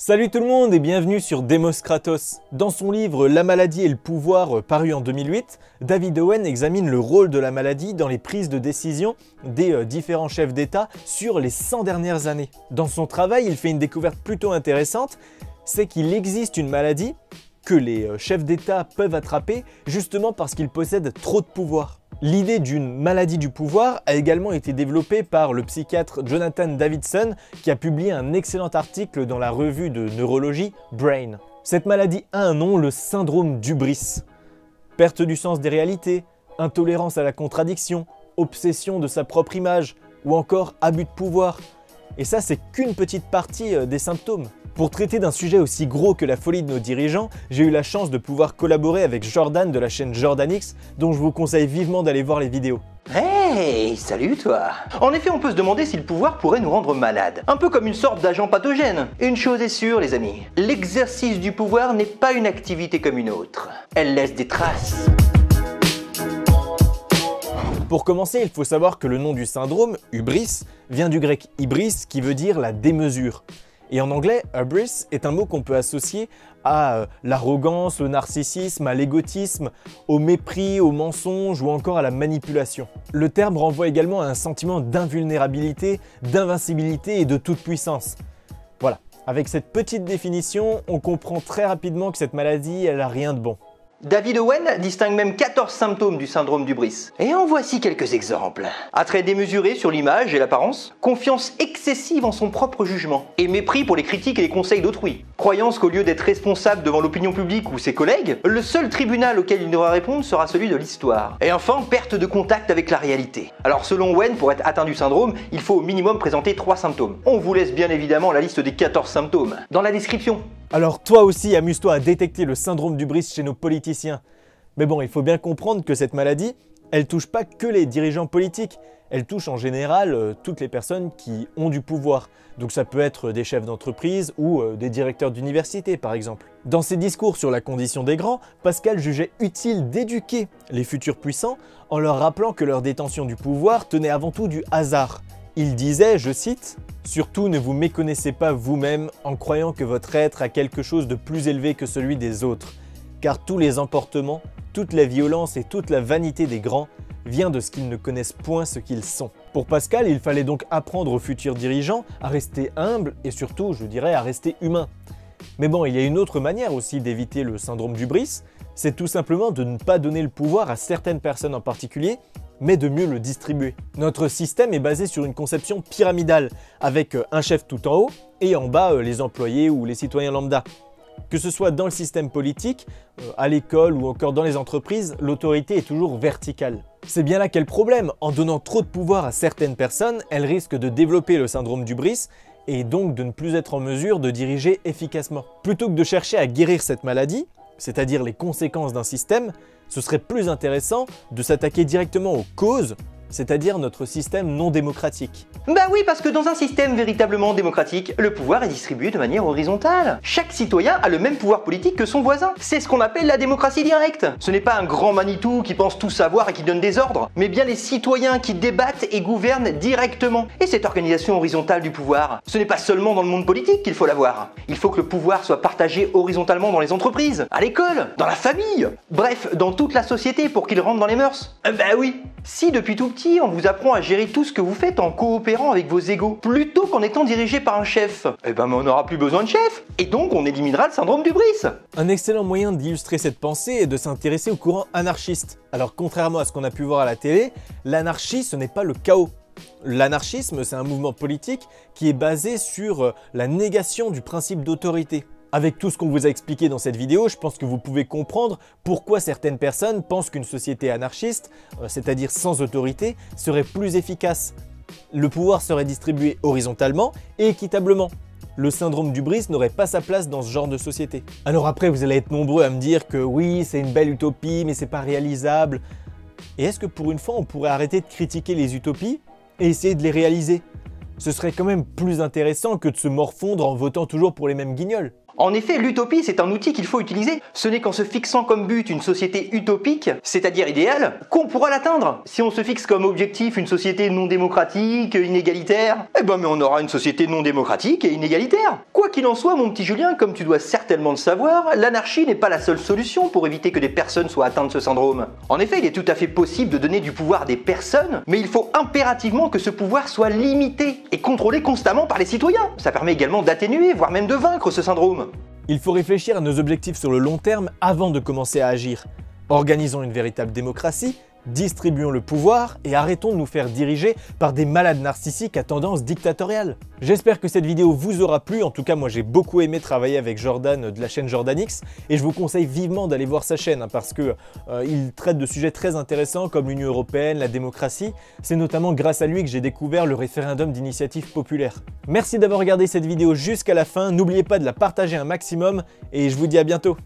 Salut tout le monde et bienvenue sur Demos Kratos. Dans son livre La maladie et le pouvoir paru en 2008, David Owen examine le rôle de la maladie dans les prises de décision des différents chefs d'État sur les 100 dernières années. Dans son travail, il fait une découverte plutôt intéressante, c'est qu'il existe une maladie que les chefs d'État peuvent attraper justement parce qu'ils possèdent trop de pouvoir. L'idée d'une maladie du pouvoir a également été développée par le psychiatre Jonathan Davidson qui a publié un excellent article dans la revue de neurologie Brain. Cette maladie a un nom, le syndrome d'Hubris. Perte du sens des réalités, intolérance à la contradiction, obsession de sa propre image ou encore abus de pouvoir. Et ça, c'est qu'une petite partie des symptômes. Pour traiter d'un sujet aussi gros que la folie de nos dirigeants, j'ai eu la chance de pouvoir collaborer avec Jordan de la chaîne Jordanix, dont je vous conseille vivement d'aller voir les vidéos. Hey, salut toi! En effet, on peut se demander si le pouvoir pourrait nous rendre malades. Un peu comme une sorte d'agent pathogène. Une chose est sûre, les amis, l'exercice du pouvoir n'est pas une activité comme une autre. Elle laisse des traces. Pour commencer, il faut savoir que le nom du syndrome, hubris, vient du grec hybris qui veut dire la démesure. Et en anglais, hubris est un mot qu'on peut associer à l'arrogance, au narcissisme, à l'égotisme, au mépris, au mensonge ou encore à la manipulation. Le terme renvoie également à un sentiment d'invulnérabilité, d'invincibilité et de toute puissance. Voilà, avec cette petite définition, on comprend très rapidement que cette maladie, elle n'a rien de bon. David Owen distingue même 14 symptômes du syndrome d'Hubris. Et en voici quelques exemples. Attrait démesuré sur l'image et l'apparence, confiance excessive en son propre jugement, et mépris pour les critiques et les conseils d'autrui. Croyance qu'au lieu d'être responsable devant l'opinion publique ou ses collègues, le seul tribunal auquel il devra répondre sera celui de l'histoire. Et enfin, perte de contact avec la réalité. Alors selon Owen, pour être atteint du syndrome, il faut au minimum présenter 3 symptômes. On vous laisse bien évidemment la liste des 14 symptômes dans la description. Alors toi aussi, amuse-toi à détecter le syndrome d'Hubris chez nos politiciens. Mais bon, il faut bien comprendre que cette maladie, elle touche pas que les dirigeants politiques, elle touche en général toutes les personnes qui ont du pouvoir. Donc ça peut être des chefs d'entreprise ou des directeurs d'université par exemple. Dans ses discours sur la condition des grands, Pascal jugeait utile d'éduquer les futurs puissants en leur rappelant que leur détention du pouvoir tenait avant tout du hasard. Il disait, je cite, « Surtout ne vous méconnaissez pas vous-même en croyant que votre être a quelque chose de plus élevé que celui des autres, car tous les emportements, toute la violence et toute la vanité des grands vient de ce qu'ils ne connaissent point ce qu'ils sont. » Pour Pascal, il fallait donc apprendre aux futurs dirigeants à rester humbles et surtout, je dirais, à rester humains. Mais bon, il y a une autre manière aussi d'éviter le syndrome d'Hubris, c'est tout simplement de ne pas donner le pouvoir à certaines personnes en particulier, mais de mieux le distribuer. Notre système est basé sur une conception pyramidale, avec un chef tout en haut et en bas les employés ou les citoyens lambda. Que ce soit dans le système politique, à l'école ou encore dans les entreprises, l'autorité est toujours verticale. C'est bien là qu'est le problème, en donnant trop de pouvoir à certaines personnes, elles risquent de développer le syndrome d'Hubris et donc de ne plus être en mesure de diriger efficacement. Plutôt que de chercher à guérir cette maladie, c'est-à-dire les conséquences d'un système, ce serait plus intéressant de s'attaquer directement aux causes, c'est-à-dire notre système non démocratique. Bah oui, parce que dans un système véritablement démocratique, le pouvoir est distribué de manière horizontale. Chaque citoyen a le même pouvoir politique que son voisin. C'est ce qu'on appelle la démocratie directe. Ce n'est pas un grand Manitou qui pense tout savoir et qui donne des ordres, mais bien les citoyens qui débattent et gouvernent directement. Et cette organisation horizontale du pouvoir, ce n'est pas seulement dans le monde politique qu'il faut l'avoir. Il faut que le pouvoir soit partagé horizontalement dans les entreprises, à l'école, dans la famille, bref, dans toute la société pour qu'il rentre dans les mœurs. Bah oui, si depuis tout petit, on vous apprend à gérer tout ce que vous faites en coopérant avec vos égaux, plutôt qu'en étant dirigé par un chef. Eh ben on n'aura plus besoin de chef, et donc on éliminera le syndrome d'Hubris. Un excellent moyen d'illustrer cette pensée est de s'intéresser au courant anarchiste. Alors contrairement à ce qu'on a pu voir à la télé, l'anarchie ce n'est pas le chaos. L'anarchisme c'est un mouvement politique qui est basé sur la négation du principe d'autorité. Avec tout ce qu'on vous a expliqué dans cette vidéo, je pense que vous pouvez comprendre pourquoi certaines personnes pensent qu'une société anarchiste, c'est-à-dire sans autorité, serait plus efficace. Le pouvoir serait distribué horizontalement et équitablement. Le syndrome d'Hubris n'aurait pas sa place dans ce genre de société. Alors après, vous allez être nombreux à me dire que oui, c'est une belle utopie, mais c'est pas réalisable. Et est-ce que pour une fois, on pourrait arrêter de critiquer les utopies et essayer de les réaliser ? Ce serait quand même plus intéressant que de se morfondre en votant toujours pour les mêmes guignols. En effet, l'utopie, c'est un outil qu'il faut utiliser. Ce n'est qu'en se fixant comme but une société utopique, c'est-à-dire idéale, qu'on pourra l'atteindre. Si on se fixe comme objectif une société non démocratique, inégalitaire, eh ben mais on aura une société non démocratique et inégalitaire. Quoi qu'il en soit, mon petit Julien, comme tu dois certainement le savoir, l'anarchie n'est pas la seule solution pour éviter que des personnes soient atteintes de ce syndrome. En effet, il est tout à fait possible de donner du pouvoir à des personnes, mais il faut impérativement que ce pouvoir soit limité et contrôlé constamment par les citoyens. Ça permet également d'atténuer, voire même de vaincre ce syndrome. Il faut réfléchir à nos objectifs sur le long terme avant de commencer à agir. Organisons une véritable démocratie, distribuons le pouvoir et arrêtons de nous faire diriger par des malades narcissiques à tendance dictatoriale. J'espère que cette vidéo vous aura plu, en tout cas moi j'ai beaucoup aimé travailler avec Jordan de la chaîne Jordanix et je vous conseille vivement d'aller voir sa chaîne parce que il traite de sujets très intéressants comme l'Union Européenne, la démocratie. C'est notamment grâce à lui que j'ai découvert le référendum d'initiative populaire. Merci d'avoir regardé cette vidéo jusqu'à la fin, n'oubliez pas de la partager un maximum et je vous dis à bientôt.